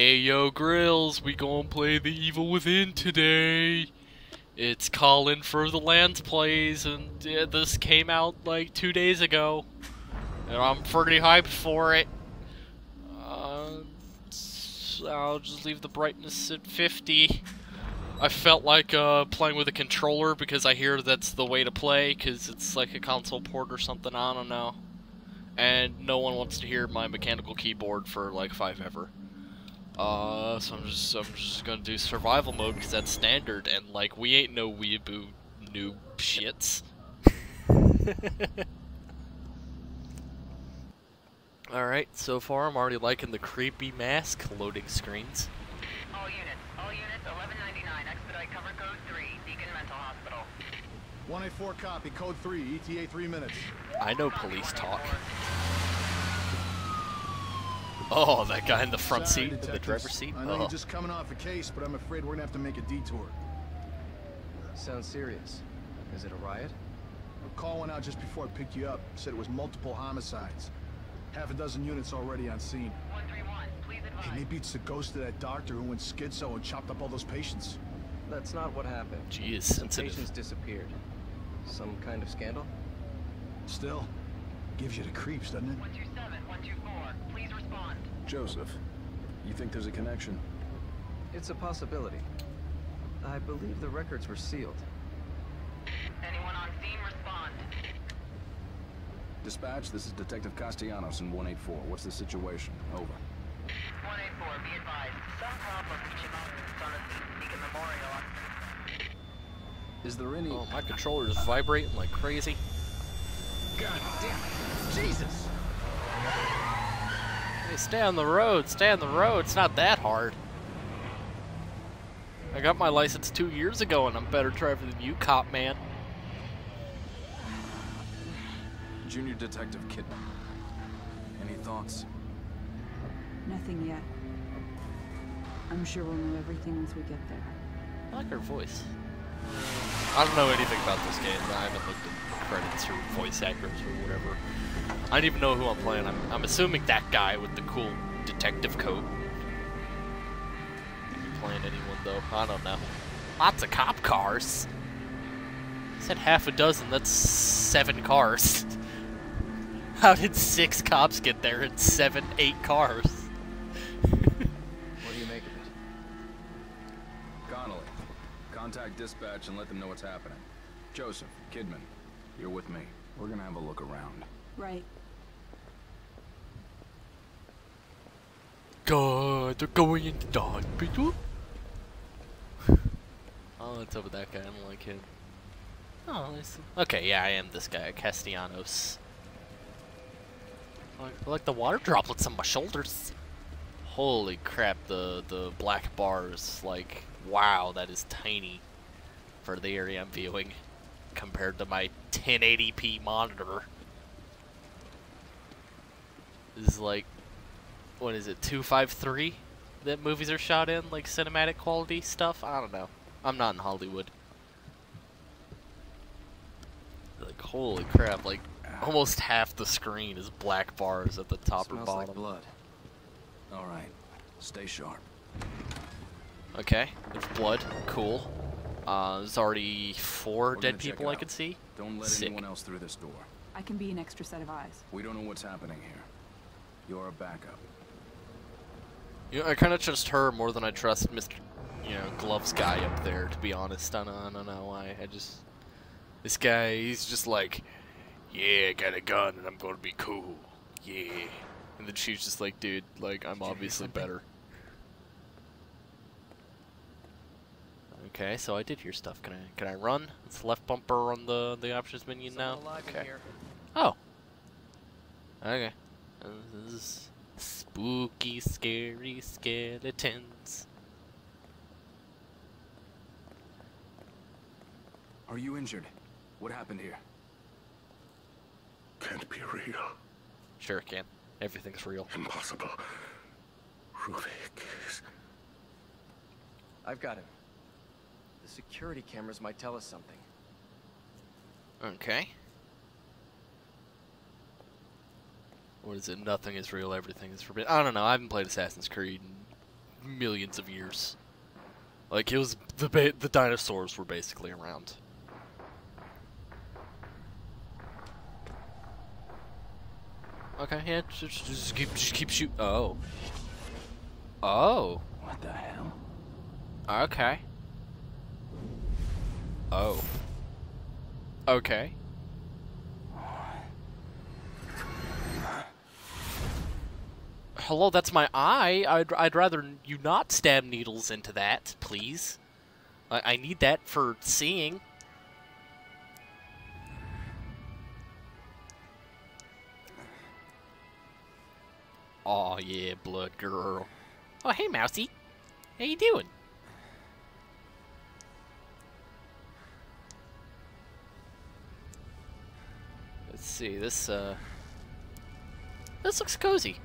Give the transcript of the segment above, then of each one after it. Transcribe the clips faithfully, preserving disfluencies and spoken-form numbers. Hey yo Grills, we gonna play The Evil Within today. It's calling for the LansPlays, and yeah, this came out like two days ago, and I'm pretty hyped for it. Uh, so I'll just leave the brightness at fifty. I felt like uh, playing with a controller because I hear that's the way to play, because it's like a console port or something, I don't know. And no one wants to hear my mechanical keyboard for like five ever. Uh, so I'm just I'm just gonna do survival mode because that's standard, and like we ain't no weeaboo noob shits. All right, so far I'm already liking the creepy mask loading screens. All units, all units, eleven ninety-nine, expedite cover code three, Beacon Mental Hospital. one eighty-four copy, code three, E T A three minutes. I know police talk. Oh, that guy in the front seat, in the driver's seat. I know you're just coming off a case, but I'm afraid we're gonna have to make a detour. Sounds serious. Is it a riot? A call went out just before I picked you up. Said it was multiple homicides. Half a dozen units already on scene. one three one, please advise. Hey, maybe it's the ghost of that doctor who went schizo and chopped up all those patients. That's not what happened. Jeez, sensitive. Patients disappeared. Some kind of scandal? Still, gives you the creeps, doesn't it? one two seven, one two four, please respond. Joseph, you think there's a connection? It's a possibility. I believe the records were sealed. Anyone on scene, respond. Dispatch, this is Detective Castellanos in one eighty-four. What's the situation? Over. one eighty-four, be advised. Some problem reaching officers on a Beacon Memorial. Is there any... Oh, my controller is vibrating like crazy. God damn it. Jesus! Hey, stay on the road, stay on the road, it's not that hard. I got my license two years ago and I'm a better driver than you, cop man. Junior Detective Kidman. Any thoughts? Nothing yet. I'm sure we'll know everything once we get there. I like her voice. I don't know anything about this game. I haven't looked at credits or voice actors or whatever. I don't even know who I'm playing. I'm, I'm assuming that guy with the cool detective coat. Is he playing anyone though? I don't know. Lots of cop cars. I said half a dozen. That's seven cars. How did six cops get there in seven, eight cars? What do you make of it? Connolly. Contact dispatch and let them know what's happening. Joseph, Kidman, you're with me. We're gonna have a look around. Right. God, they're going into the hospital. Oh, what's up with that guy? I don't like him. Oh, okay, yeah, I am this guy, Castellanos. I like, I like the water droplets on my shoulders. Holy crap, the, the black bars, like... Wow, that is tiny for the area I'm viewing compared to my ten eighty p monitor. This is like, what is it, two five three that movies are shot in? Like cinematic quality stuff? I don't know. I'm not in Hollywood. Like, holy crap, like almost half the screen is black bars at the top Smells or bottom. Like blood. Alright, stay sharp. Okay, there's blood. Cool. Uh, there's already four dead people I could see. Don't let anyone else through this door. I can be an extra set of eyes. We don't know what's happening here. You're a backup. You know, I kind of trust her more than I trust Mister You know, gloves guy up there. To be honest, I don't, I don't know why. I just this guy. He's just like, yeah, I got a gun and I'm gonna be cool. Yeah. And then she's just like, dude, like I'm obviously better. Okay, so I did hear stuff. Can I can I run? It's left bumper on the the options menu now. Okay. Oh. Okay. Uh, this is spooky, scary skeletons. Are you injured? What happened here? Can't be real. Sure it can. Everything's real. Impossible. Ruvik is. I've got him. Security cameras might tell us something. Okay. What is it? Nothing is real, everything is forbidden. I don't know, I haven't played Assassin's Creed in millions of years. Like, it was, the ba the dinosaurs were basically around. Okay, yeah, just, just keep, just keep shoot. Oh. Oh. What the hell? Okay. Oh. Okay. Hello, that's my eye. I'd, I'd rather you not stab needles into that, please. I, I need that for seeing. Aw, yeah, blood girl. Oh, hey, Mousy. How you doing? Let's see, this, uh... this looks cozy.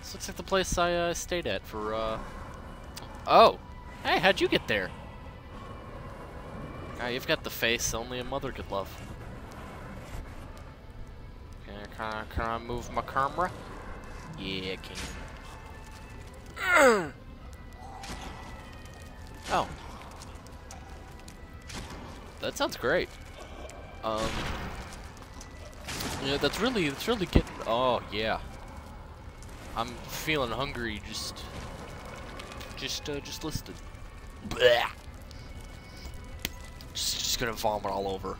This looks like the place I uh, stayed at for, uh... oh! Hey, how'd you get there? Ah, you've got the face only a mother could love. Can I, can I, can I move my camera? Yeah, I can. Oh. That sounds great. Um... Yeah, that's really, that's really getting... oh, yeah. I'm feeling hungry. Just, just, uh, just listed. Blech. Just, just gonna vomit all over.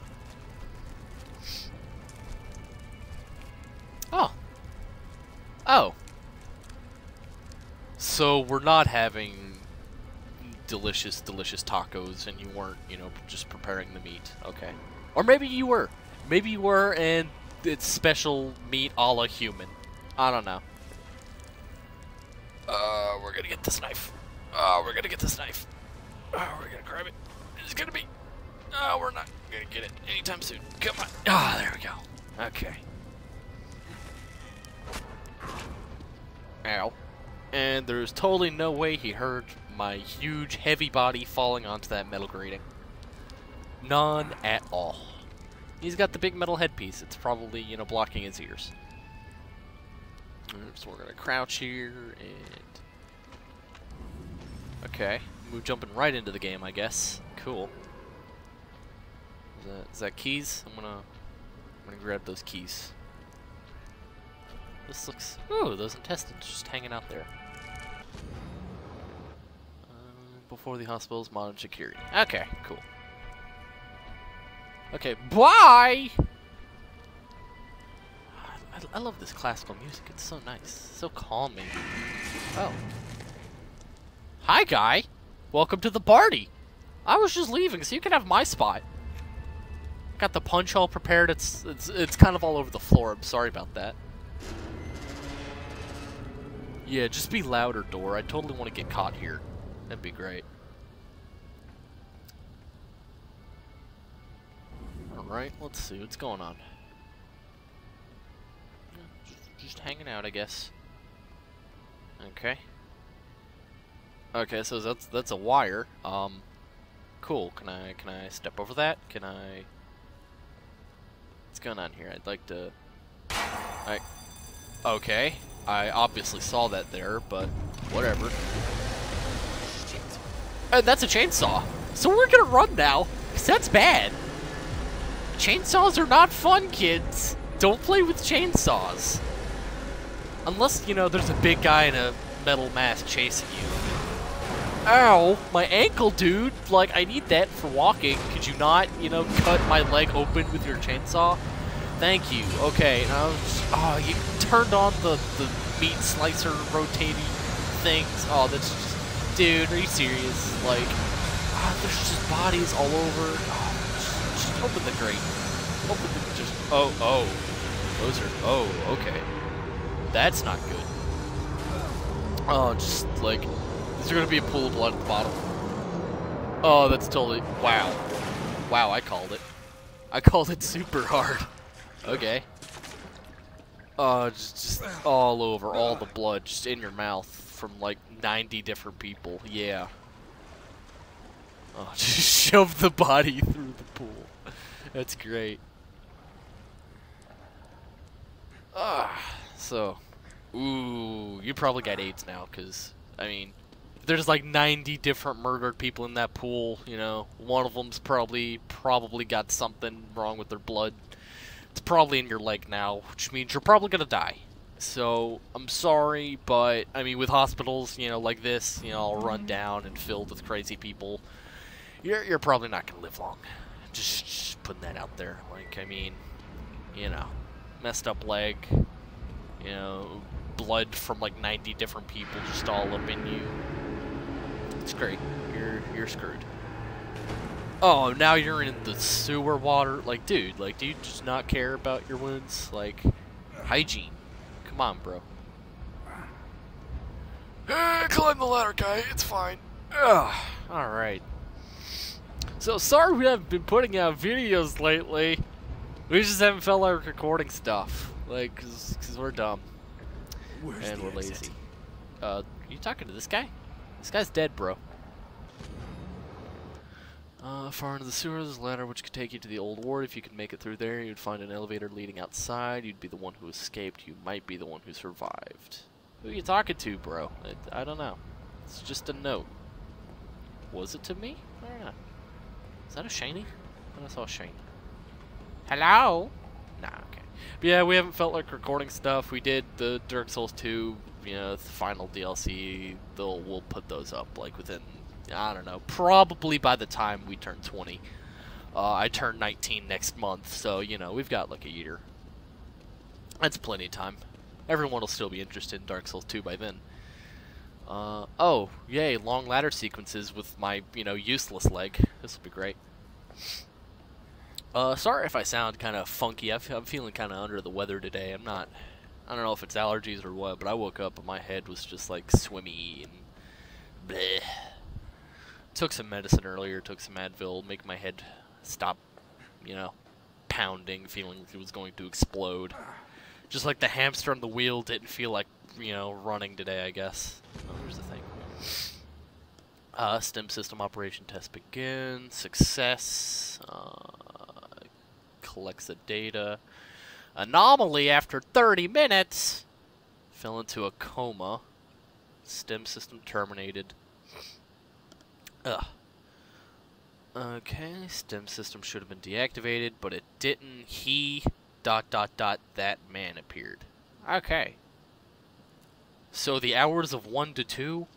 Oh. Oh. So we're not having delicious, delicious tacos, and you weren't, you know, just preparing the meat. Okay. Or maybe you were. Maybe you were, and it's special meat a la human. I don't know. Uh, we're gonna get this knife. Uh, we're gonna get this knife. Uh, we're gonna grab it. It's gonna be... Uh, we're not gonna get it anytime soon. Come on. Ah, there we go. Okay. Ow. And there's totally no way he heard my huge, heavy body falling onto that metal grating. None at all. He's got the big metal headpiece. It's probably, you know, blocking his ears. So we're gonna crouch here and okay, we're jumping right into the game, I guess. Cool. Is that, is that keys? I'm gonna, I'm gonna grab those keys. This looks. Ooh, those intestines just hanging out there. Uh, before the hospital's modern security. Okay, cool. Okay, bye. I love this classical music. It's so nice. So calming. Oh. Hi, guy. Welcome to the party. I was just leaving, so you can have my spot. Got the punch all prepared. It's it's it's kind of all over the floor. I'm sorry about that. Yeah, just be louder, door. I totally want to get caught here. That'd be great. All right. Let's see what's going on. Just hanging out, I guess. Okay. Okay, so that's that's a wire. Um, cool. Can I can I step over that? Can I? What's going on here? I'd like to. I. Okay. I obviously saw that there, but whatever. And that's a chainsaw. So we're gonna run now, 'cause that's bad. Chainsaws are not fun, kids. Don't play with chainsaws. Unless, you know, there's a big guy in a metal mask chasing you. Ow! My ankle, dude! Like, I need that for walking. Could you not, you know, cut my leg open with your chainsaw? Thank you. Okay, now... oh, you turned on the, the meat slicer rotating things. Oh, that's just... dude, are you serious? Like... oh, there's just bodies all over. Oh, just, just open the grate. Open the... just... oh, oh. Those are... oh, okay. That's not good. Oh, just like, is there gonna be a pool of blood at the bottom? Oh, that's totally, wow. Wow, I called it. I called it super hard. Okay. Oh, just, just all over, all the blood, just in your mouth from like ninety different people, yeah. Oh, just shove the body through the pool. That's great. Ah, so. Ooh, you probably got AIDS now, because I mean, there's like ninety different murdered people in that pool, you know. One of them's probably, probably got something wrong with their blood. It's probably in your leg now, which means you're probably gonna die. So, I'm sorry, but, I mean, with hospitals, you know, like this, you know, all run down and filled with crazy people, you're, you're probably not gonna live long. Just, just putting that out there. Like, I mean, you know, messed up leg, you know, blood from like ninety different people just all up in you. It's great. You're you're screwed. Oh, now you're in the sewer water. Like, dude, like, do you just not care about your wounds? Like, hygiene. Come on, bro. Uh, climb the ladder, guy. It's fine. Ugh. All right. So sorry we haven't been putting out videos lately. We just haven't felt like recording stuff, like, cause, cause we're dumb. Where's and we're lazy. Exit? Uh, are you talking to this guy? This guy's dead, bro. Uh, far into the sewers, there's a ladder which could take you to the old ward. If you could make it through there, you'd find an elevator leading outside. You'd be the one who escaped. You might be the one who survived. Who are you talking to, bro? I, I don't know. It's just a note. Was it to me? I don't know. Is that a shiny? I thought I saw a shiny. Hello? Nah, okay. But yeah, we haven't felt like recording stuff. We did the Dark Souls two, you know, the final D L C. They'll, we'll put those up, like, within, I don't know, probably by the time we turn twenty. Uh, I turn nineteen next month, so, you know, we've got, like, a year. That's plenty of time. Everyone will still be interested in Dark Souls two by then. Uh, oh, yay, long ladder sequences with my, you know, useless leg. This will be great. Uh, sorry if I sound kind of funky. I f I'm feeling kind of under the weather today. I'm not, I don't know if it's allergies or what, but I woke up and my head was just like swimmy and bleh. Took some medicine earlier, took some Advil, make my head stop, you know, pounding, feeling like it was going to explode. Just like the hamster on the wheel didn't feel like, you know, running today, I guess. Oh, here's the thing. Uh, STEM system operation test begin. Success. Uh, collects the data. Anomaly after thirty minutes. Fell into a coma. STEM system terminated. Ugh. Okay, STEM system should have been deactivated, but it didn't. He... dot dot dot that man appeared. Okay. So the hours of one to two,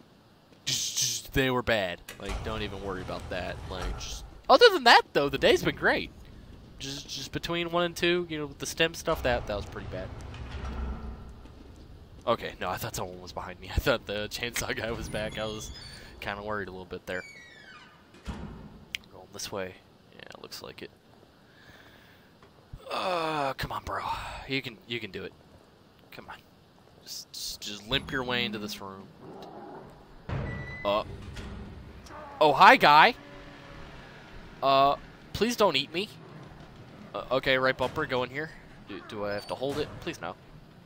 they were bad. Like, don't even worry about that. Like, just, other than that though, the day's been great. Just, just between one and two, you know, with the STEM stuff, that that was pretty bad. Okay, no, I thought someone was behind me. I thought the chainsaw guy was back. I was kind of worried a little bit there. Going this way. Yeah, it looks like it. Uh, come on, bro. You can, you can do it. Come on. Just, just limp your way into this room. Uh. Oh, hi, guy. Uh, please don't eat me. Uh, okay, right bumper, go in here. Do, do I have to hold it? Please no.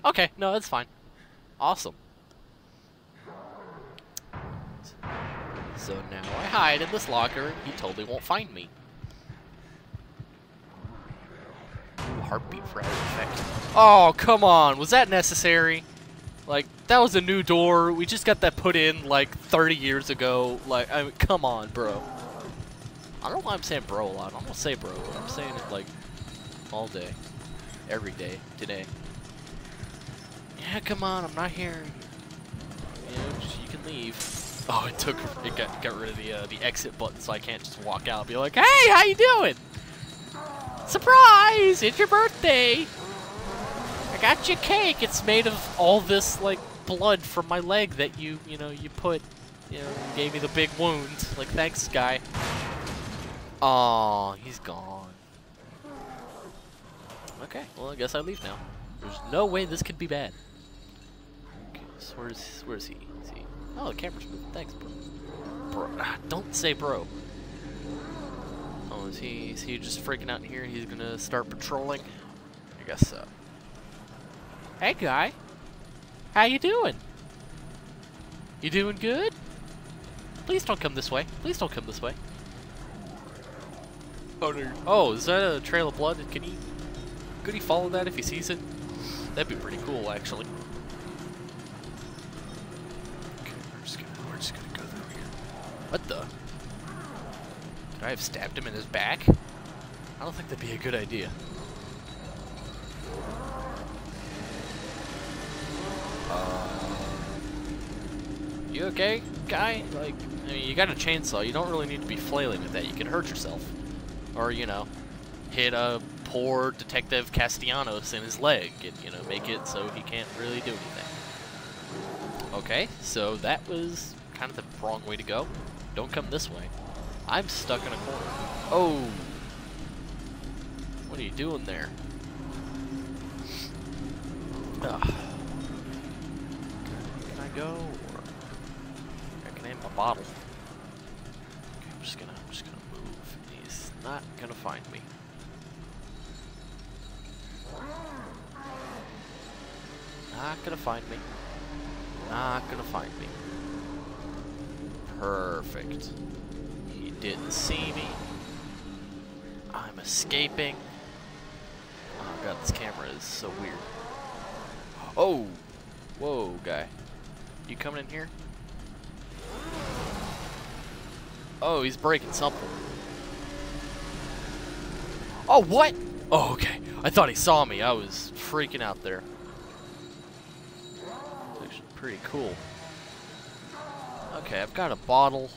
Okay, no, that's fine. Awesome. So now I hide in this locker, and he totally won't find me. Heartbeat for effect. Oh, come on. Was that necessary? Like, that was a new door. We just got that put in like thirty years ago. Like, I mean, come on, bro. I don't know why I'm saying bro a lot. I'm gonna say bro, but I'm saying it like all day, every day, today. Yeah, come on. I'm not here. You know, just, you can leave. Oh, it took. It got got rid of the uh, the exit button, so I can't just walk out and be like, "Hey, how you doing? Surprise! It's your birthday! I got you a cake! It's made of all this, like, blood from my leg that you, you know, you put, you know, gave me the big wound. Like, thanks, guy." Aw, he's gone. Okay, well, I guess I leave now. There's no way this could be bad. Okay, so where's, where's he? Is he? Oh, the camera's moving. Thanks, bro. Bro, don't say bro. Oh, is he, is he just freaking out in here and he's gonna start patrolling? I guess so. Hey, guy. How you doing? You doing good? Please don't come this way. Please don't come this way. Oh, no. Oh, is that a trail of blood? Can he, could he follow that if he sees it? That'd be pretty cool, actually. Okay, I'm just gonna just gonna go through here. What the? Could I have stabbed him in his back? I don't think that'd be a good idea. You okay, guy? Like, I mean, you got a chainsaw. You don't really need to be flailing with that. You could hurt yourself. Or, you know, hit a poor Detective Castellanos in his leg and, you know, make it so he can't really do anything. Okay, so that was kind of the wrong way to go. Don't come this way. I'm stuck in a corner. Oh! What are you doing there? Ugh. Can I go? A bottle. Okay, I'm just gonna, I'm just gonna move. He's not gonna find me. Not gonna find me. Not gonna find me. Perfect. He didn't see me. I'm escaping. Oh god, this camera is so weird. Oh, whoa, guy. You coming in here? Oh, he's breaking something. Oh, what? Oh, okay. I thought he saw me. I was freaking out there. It's actually pretty cool. Okay, I've got a bottle.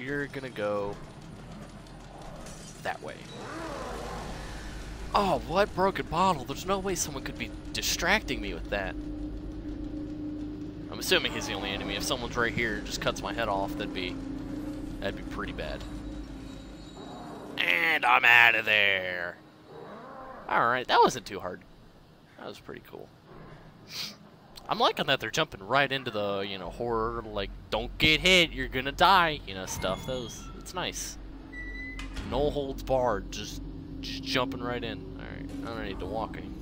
You're gonna go that way. Oh, what broken bottle? There's no way someone could be distracting me with that. I'm assuming he's the only enemy. If someone's right here and just cuts my head off, that'd be... That'd be pretty bad. And I'm out of there. Alright, that wasn't too hard. That was pretty cool. I'm liking that they're jumping right into the, you know, horror, like, don't get hit, you're gonna die, you know, stuff. That was, it's nice. No holds barred, just, just jumping right in. Alright, I don't need to walk anymore.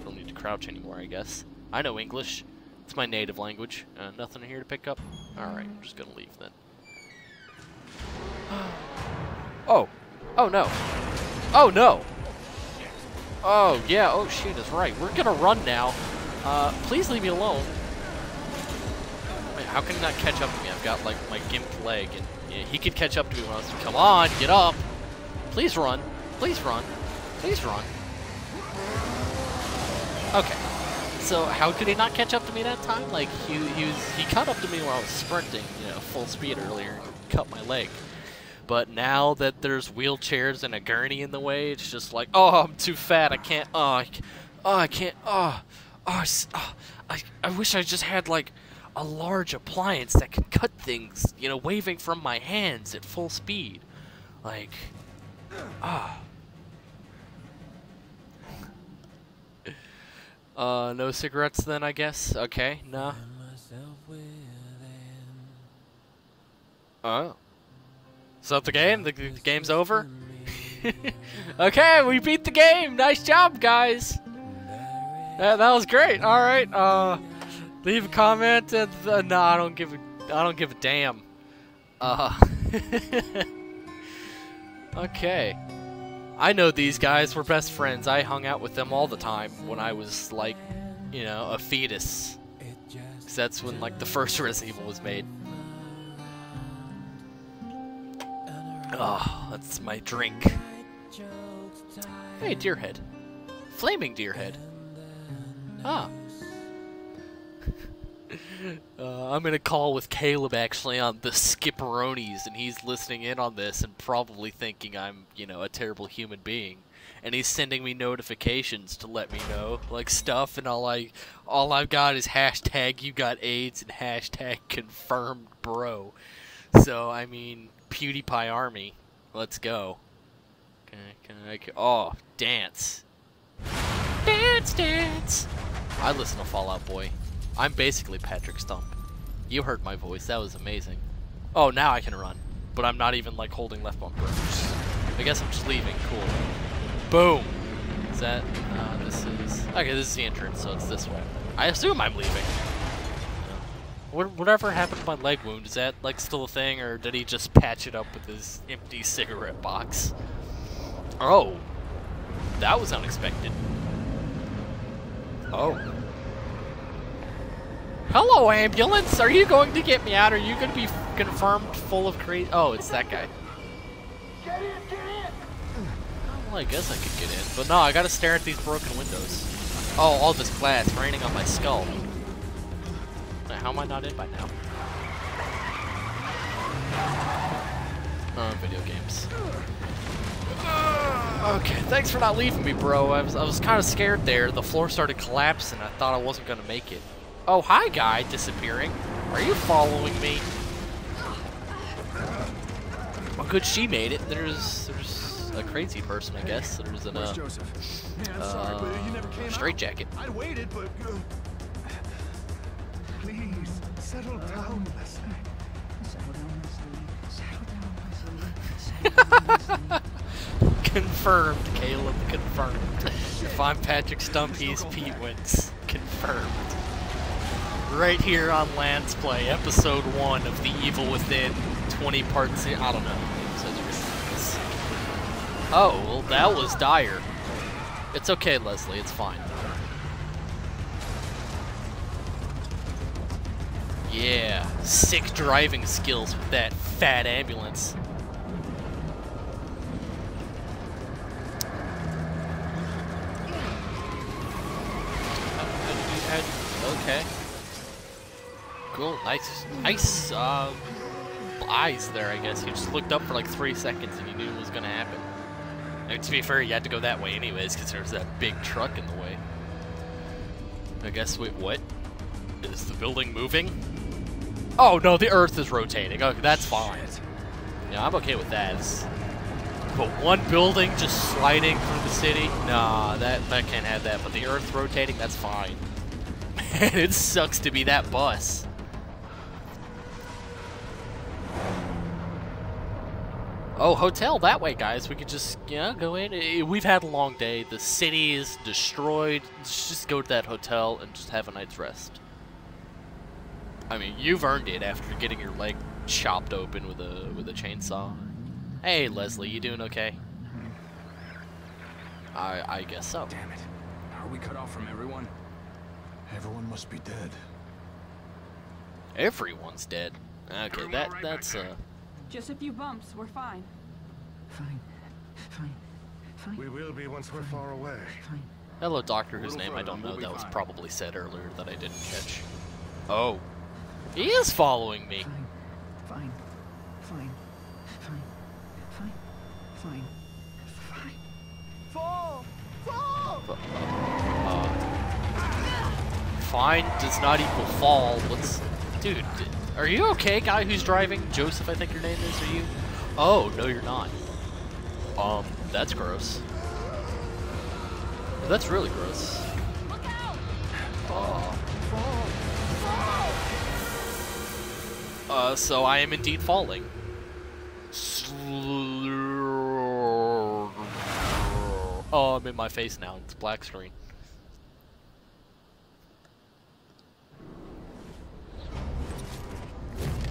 I don't need to crouch anymore, I guess. I know English. It's my native language. Uh, nothing here to pick up. Alright, I'm just gonna leave then. Oh, oh no, oh no, oh yeah, oh shoot, that's right, we're gonna run now, uh, please leave me alone. Wait, how can he not catch up to me? I've got like my gimped leg, and yeah, he could catch up to me when I was, come on, get up, please run, please run, please run. Okay, so how could he not catch up to me that time? Like, he, he, was, he caught up to me when I was sprinting, you know, full speed earlier, and cut my leg. But now that there's wheelchairs and a gurney in the way, it's just like, oh, I'm too fat, I can't, oh, I can't, oh, I can't, oh, oh, oh I, I wish I just had, like, a large appliance that could cut things, you know, waving from my hands at full speed. Like, ah. Oh. Uh, no cigarettes then, I guess? Okay, nah. Oh. So the game? The, the game's over? Okay, we beat the game! Nice job, guys! That, that was great, alright. Uh, leave a comment and... Uh, no, I don't give a... I don't give a damn. Uh... Okay. I know these guys, we're best friends. I hung out with them all the time when I was, like, you know, a fetus. 'Cause that's when, like, the first Resident Evil was made. Oh, that's my drink. Hey, deer head. Flaming deer head. Ah. uh, I'm in a call with Caleb, actually, on the Skipperonis, and he's listening in on this and probably thinking I'm, you know, a terrible human being. And he's sending me notifications to let me know, like, stuff, and all, I, all I've got is hashtag you got AIDS and hashtag confirmed bro. So, I mean... PewDiePie army, let's go. Can I, can I, can, oh, dance. Dance, dance. I listen to Fallout Boy. I'm basically Patrick Stump. You heard my voice, that was amazing. Oh, now I can run. But I'm not even, like, holding left bumper. I guess I'm just leaving, cool. Boom. Is that, uh, this is, okay, this is the entrance, so it's this way. I assume I'm leaving. Whatever happened to my leg wound, is that, like, still a thing, or did he just patch it up with his empty cigarette box? Oh. That was unexpected. Oh. Hello, ambulance! Are you going to get me out? Or are you going to be confirmed full of crazy? Oh, it's that guy. Get in, get in! Well, I guess I could get in, but no, I gotta stare at these broken windows. Oh, all this glass raining on my skull. Now, how am I not in by now? Oh, video games. Okay, thanks for not leaving me, bro. I was, I was kind of scared there. The floor started collapsing. I thought I wasn't gonna make it. Oh, hi, guy, disappearing. Are you following me? Well, good, she made it. There's, there's a crazy person, I guess. There's an uh, uh straitjacket. I waited, but please settle down, Leslie. Settle down, Leslie. Settle down, Leslie. Confirmed, Caleb. Confirmed. If I'm Patrick Stump, he's Pete Wentz. Confirmed. Right here on LansPlay, episode one of The Evil Within, twenty parts. I don't know. Oh, well, that was dire. It's okay, Leslie. It's fine. Yeah, sick driving skills with that fat ambulance. Okay. Cool. Nice, nice uh, eyes there, I guess. You just looked up for like three seconds and you knew it was going to happen. And to be fair, you had to go that way anyways because there was that big truck in the way. I guess, wait, what? Is the building moving? Oh, no, the earth is rotating. Okay, that's fine. Yeah, I'm okay with that. It's, but one building just sliding through the city? Nah, that, that can't have that. But the earth rotating, that's fine. Man, it sucks to be that bus. Oh, hotel that way, guys. We could just, yeah, go in. We've had a long day. The city is destroyed. Let's just go to that hotel and just have a night's rest. I mean, you've earned it after getting your leg chopped open with a with a chainsaw. Hey, Leslie, you doing okay? I I guess so. Damn it! Are we cut off from everyone? Everyone must be dead. Everyone's dead. Okay, that that's uh. Just a few bumps. We're fine. Fine, fine, fine. We will be once we're far away. Fine. Hello, doctor, whose name I don't know. That was probably said earlier that I didn't catch. Oh. He is following me. Fine. Fine. Fine. Fine. Fine. Fine. Fall! Fall! Uh, uh, fine does not equal fall. Let's... Dude, are you okay, guy who's driving? Joseph, I think your name is. Are you... Oh, no, you're not. Um, that's gross. That's really gross. Look out! Oh. Fall. Uh, so I am indeed falling. Slur oh, I'm in my face now. It's black screen.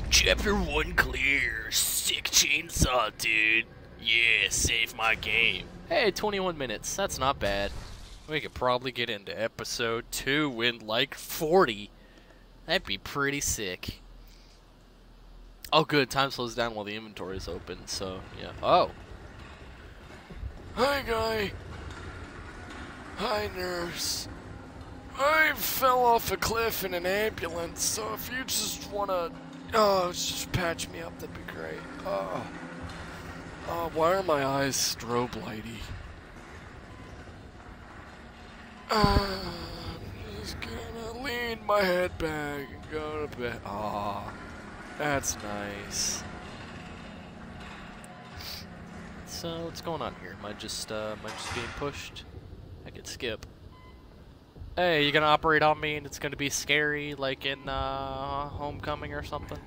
Chapter one clear. Sick chainsaw, dude. Yeah, save my game. Hey, twenty-one minutes. That's not bad. We could probably get into episode two in like forty. That'd be pretty sick. Oh, good. Time slows down while the inventory is open, so, yeah. Oh. Hi, guy. Hi, nurse. I fell off a cliff in an ambulance, so if you just want to, oh, just patch me up, that'd be great. Uh, uh, why are my eyes strobe lighty? Uh, I'm just gonna lean my head back and go to bed. Aw. That's nice. So what's going on here? Am I just uh, am I just being pushed? I could skip. Hey, you gonna operate on me and it's gonna be scary, like in uh, Homecoming or something?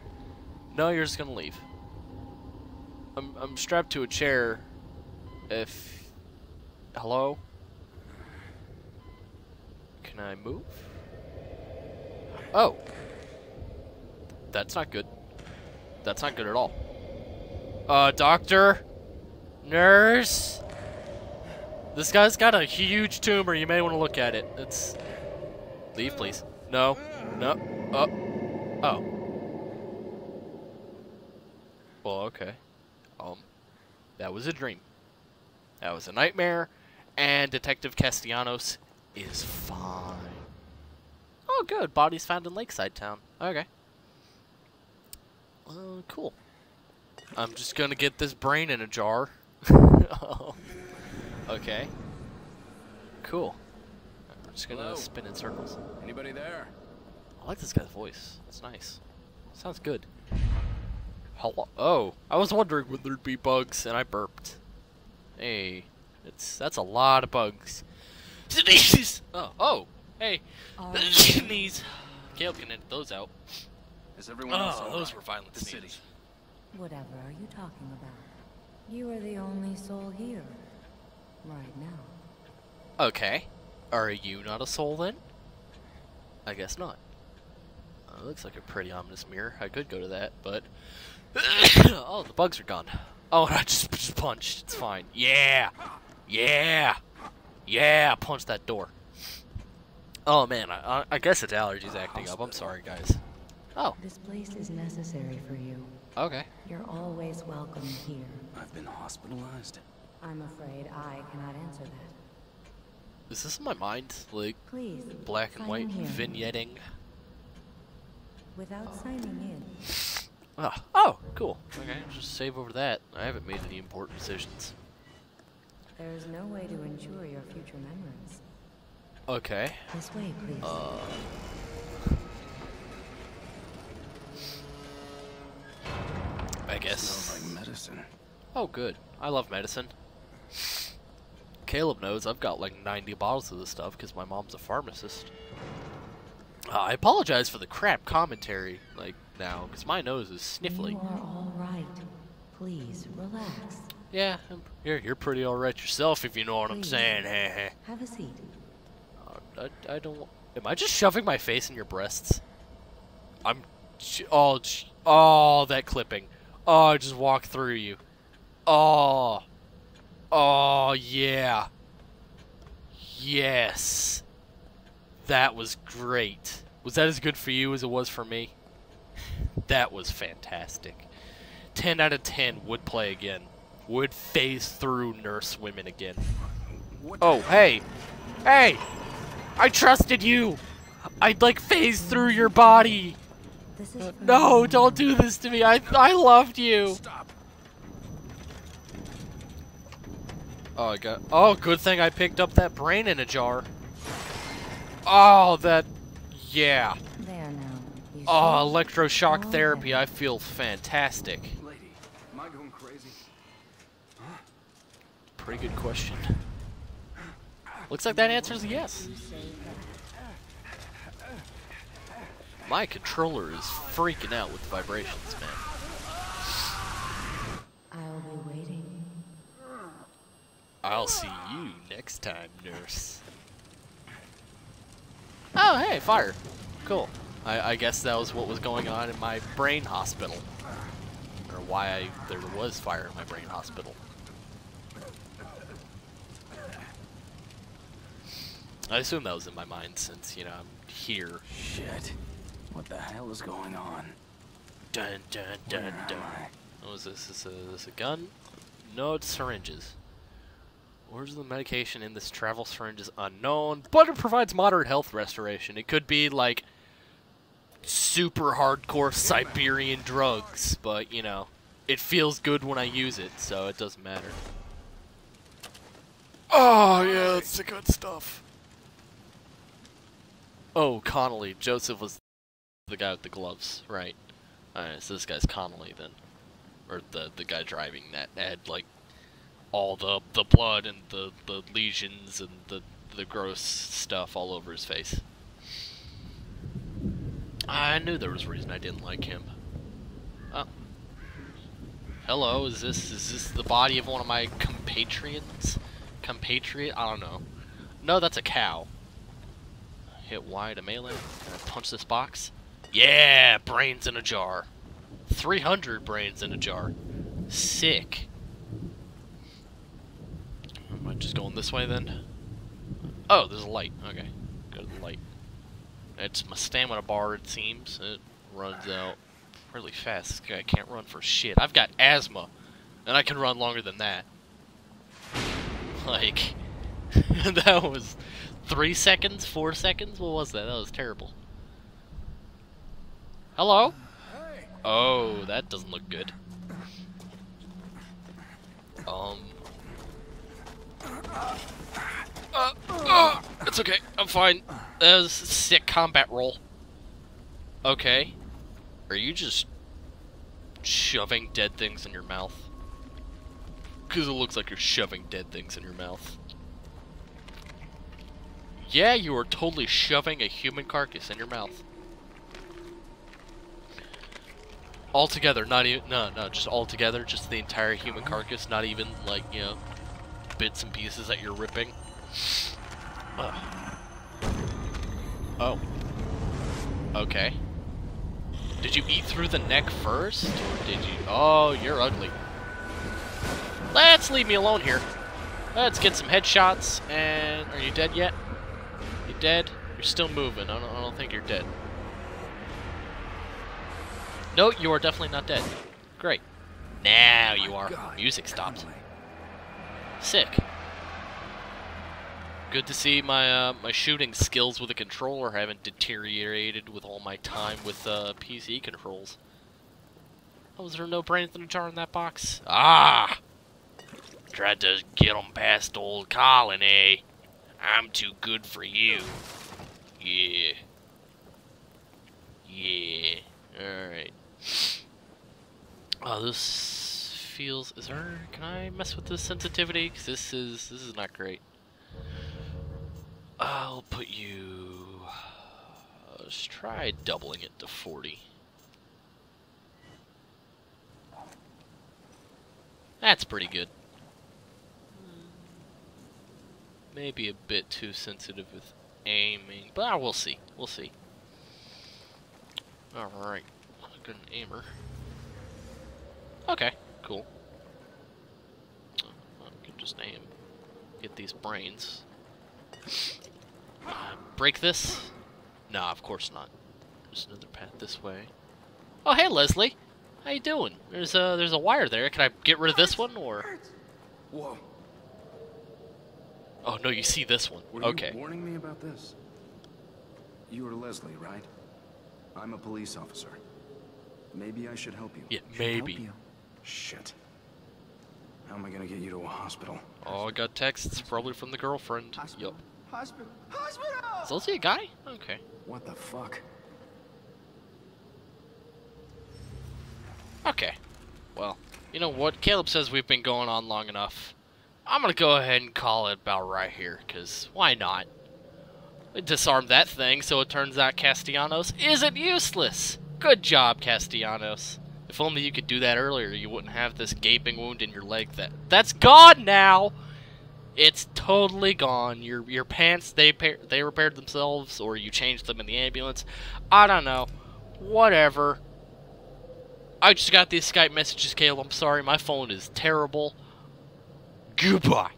No, you're just gonna leave. I'm I'm strapped to a chair. If hello, can I move? Oh, that's not good. That's not good at all. Uh, doctor? Nurse? This guy's got a huge tumor. You may want to look at it. It's... Leave, please. No. No. Oh. Oh. Well, okay. Um, that was a dream. That was a nightmare. And Detective Castellanos is fine. Oh, good. Bodies found in Lakeside Town. Okay. Uh, cool. I'm just gonna get this brain in a jar. Oh. Okay. Cool. I'm just gonna Hello. spin in circles. Anybody there? I like this guy's voice. It's nice. Sounds good. Hello. Oh, I was wondering would there be bugs, and I burped. Hey, it's that's a lot of bugs. Sneeze. Oh, oh, hey, um. sneeze. Caleb can edit those out. Is everyone? Oh, those were violent sneezes. Whatever are you talking about? You are the only soul here right now. Okay. Are you not a soul then? I guess not. Uh, looks like a pretty ominous mirror. I could go to that, but oh, the bugs are gone. Oh, and I just, just punched. It's fine. Yeah, yeah, yeah. Punch that door. Oh man, I, I guess it's allergies acting up. I'm sorry, guys. Oh. This place is necessary for you. Okay. You're always welcome here. I've been hospitalized. I'm afraid I cannot answer that. Is this in my mind, like Please, black and white vignetting? Without oh. signing in. Oh. oh, cool. Okay, just save over that. I haven't made any important decisions. There is no way to ensure your future memories. Okay. This way, please. Uh. I guess. Smells like medicine. Oh, good. I love medicine. Caleb knows I've got like ninety bottles of this stuff because my mom's a pharmacist. Uh, I apologize for the crap commentary, like, now, because my nose is sniffling. You are all right. Please, relax. Yeah, you're, you're pretty all right yourself, if you know what Please. I'm saying. Have a seat. Uh, I, I don't... Am I just shoving my face in your breasts? I'm... Oh, oh, that clipping. Oh, I just walked through you. Oh. Oh, yeah. Yes. That was great. Was that as good for you as it was for me? That was fantastic. ten out of ten would play again. Would phase through nurse women again. What oh, hey. Hey! I trusted you! I'd like phase through your body! This is uh, no, don't do this to me. I, I loved you. Stop. Oh, I got. Oh, good thing I picked up that brain in a jar. Oh, that, yeah. There now. You oh, electroshock oh, therapy. Yeah. I feel fantastic. Lady, am I going crazy? Huh? Pretty good question. Looks like that answers a yes. My controller is freaking out with the vibrations, man. I'll be waiting. I'll see you next time, nurse. Oh, hey, fire. Cool. I, I guess that was what was going on in my brain hospital. Or why I, there was fire in my brain hospital. I assume that was in my mind since, you know, I'm here. Shit. What the hell is going on? Dun dun dun dun. What is this? Is this, a, is this a gun? No, it's syringes. Where's the medication in this travel syringe is unknown, but it provides moderate health restoration. It could be like super hardcore Siberian drugs, but you know, it feels good when I use it, so it doesn't matter. Oh yeah, that's the good stuff. Oh, Connolly. Joseph was the guy with the gloves, right? Alright, so this guy's Connolly then, or the the guy driving that had like all the the blood and the the lesions and the the gross stuff all over his face. I knew there was a reason I didn't like him. Oh, hello. Is this is this the body of one of my compatriots? Compatriot? I don't know. No, that's a cow. Hit Y to melee and punch this box. Yeah, brains in a jar. three hundred brains in a jar. Sick. Am I just going this way then? Oh, there's a light. Okay, go to the light. It's my stamina bar, it seems. It runs out really fast. This guy can't run for shit. I've got asthma, and I can run longer than that. Like, that was three seconds, four seconds? What was that? That was terrible. Hello? Oh, that doesn't look good. Um... Uh, oh, it's okay. I'm fine. That was a sick combat roll. Okay. Are you just shoving dead things in your mouth? Because it looks like you're shoving dead things in your mouth. Yeah, you are totally shoving a human carcass in your mouth. Altogether, not even... No, no, just altogether. Just the entire human carcass. Not even, like, you know, bits and pieces that you're ripping. Uh. Oh. Okay. Did you eat through the neck first? Or did you... Oh, you're ugly. Let's leave me alone here. Let's get some headshots. And... Are you dead yet? You dead? You're still moving. I don't, I don't think you're dead. No, you are definitely not dead. Great. Now you are. Music stopped. Sick. Good to see my uh, my shooting skills with a controller haven't deteriorated with all my time with uh, P C controls. Oh, was there no brains in the jar in that box? Ah! Tried to get them past old Colin, eh? I'm too good for you. Yeah. Yeah. Alright. Oh, this feels... Is there... Can I mess with the sensitivity? Because this is... This is not great. I'll put you... Let's try doubling it to forty. That's pretty good. Maybe a bit too sensitive with aiming, but oh, we'll see. We'll see. Alright. Good aimer. Okay, cool. I can just aim. Get these brains. Uh, break this? Nah, of course not. There's another path this way. Oh, hey Leslie, how you doing? There's a there's a wire there. Can I get rid of this one or? Whoa. Oh no, you see this one. Were okay. You warning me about this? You are Leslie, right? I'm a police officer. Maybe I should help you. Yeah, maybe. Help you. Shit. How am I gonna get you to a hospital? Oh, I got texts probably from the girlfriend. Hospital. Yep. Hospital. Hospital. Is Leslie a guy? Okay. What the fuck? Okay. Well, you know what? Caleb says we've been going on long enough. I'm gonna go ahead and call it about right here, cause why not? We disarmed that thing, so it turns out Castellanos isn't useless. Good job, Castellanos. If only you could do that earlier, you wouldn't have this gaping wound in your leg. That that's gone now. It's totally gone. Your your pants they they repaired themselves, or you changed them in the ambulance. I don't know. Whatever. I just got these Skype messages, Caleb. I'm sorry, my phone is terrible. Goodbye.